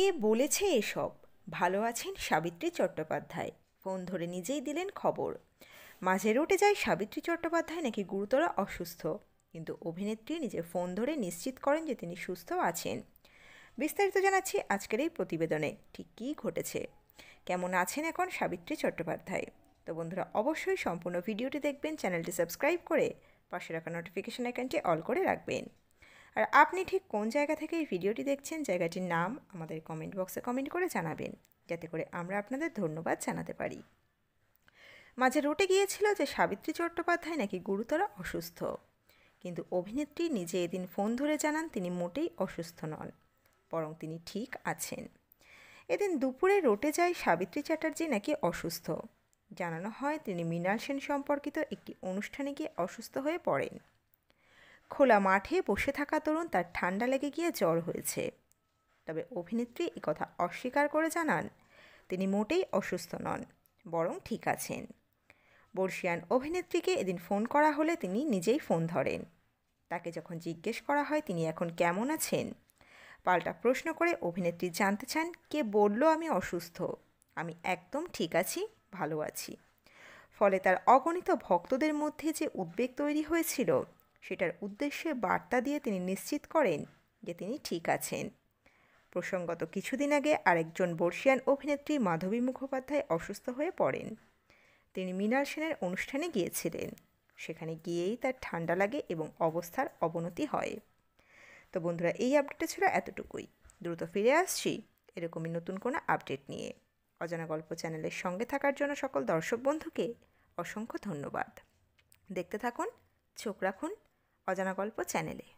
কে বলেছে এসব? ভালো আছেন সাবিত্রী চট্টোপাধ্যায়। ফোন ধরে নিজেই দিলেন খবর। মাঝে রোটে যায় সাবিত্রী চট্টোপাধ্যায় নাকি গুরুতর অসুস্থ, কিন্তু অভিনেত্রী নিজে ফোন ধরে নিশ্চিত করেন যে তিনি সুস্থ আছেন। বিস্তারিত জানাচ্ছি আজকের এই প্রতিবেদনে। ঠিক কী ঘটেছে, কেমন আছেন এখন সাবিত্রী চট্টোপাধ্যায়? তো বন্ধুরা, অবশ্যই সম্পূর্ণ ভিডিওটি দেখবেন, চ্যানেলটি সাবস্ক্রাইব করে পাশে রাখা নোটিফিকেশন আইকনটি অল করে রাখবেন। আর আপনি ঠিক কোন জায়গা থেকে এই ভিডিওটি দেখছেন, জায়গাটির নাম আমাদের কমেন্ট বক্সে কমেন্ট করে জানাবেন, যাতে করে আমরা আপনাদের ধন্যবাদ জানাতে পারি। মাঝে রটে গিয়েছিল যে সাবিত্রী চট্টোপাধ্যায় নাকি গুরুতর অসুস্থ, কিন্তু অভিনেত্রী নিজে এদিন ফোন ধরে জানান তিনি মোটেই অসুস্থ নন, বরং তিনি ঠিক আছেন। এদিন দুপুরে রটে যায় সাবিত্রী চ্যাটার্জি নাকি অসুস্থ। জানানো হয় তিনি মিনার সেন সম্পর্কিত একটি অনুষ্ঠানে গিয়ে অসুস্থ হয়ে পড়েন। খোলা মাঠে বসে থাকা তরুণ তার ঠান্ডা লেগে গিয়ে জ্বর হয়েছে। তবে অভিনেত্রী একথা অস্বীকার করে জানান তিনি মোটেই অসুস্থ নন, বরং ঠিক আছেন। বর্ষিয়ান অভিনেত্রীকে এদিন ফোন করা হলে তিনি নিজেই ফোন ধরেন। তাকে যখন জিজ্ঞেস করা হয় তিনি এখন কেমন আছেন, পাল্টা প্রশ্ন করে অভিনেত্রী জানতে চান, কে বলল আমি অসুস্থ? আমি একদম ঠিক আছি, ভালো আছি। ফলে তার অগণিত ভক্তদের মধ্যে যে উদ্বেগ তৈরি হয়েছিল, সেটার উদ্দেশ্যে বার্তা দিয়ে তিনি নিশ্চিত করেন যে তিনি ঠিক আছেন। প্রসঙ্গত, কিছুদিন আগে আরেকজন বর্ষিয়ান অভিনেত্রী মাধবী মুখোপাধ্যায় অসুস্থ হয়ে পড়েন। তিনি মিনার সেনের অনুষ্ঠানে গিয়েছিলেন, সেখানে গিয়েই তার ঠান্ডা লাগে এবং অবস্থার অবনতি হয়। তো বন্ধুরা, এই আপডেটটা ছিল এতটুকুই। দ্রুত ফিরে আসছি এরকমই নতুন কোনো আপডেট নিয়ে। অজানা গল্প চ্যানেলের সঙ্গে থাকার জন্য সকল দর্শক বন্ধুকে অসংখ্য ধন্যবাদ। দেখতে থাকুন, চোখ রাখুন অজানা গল্প চ্যানেলে।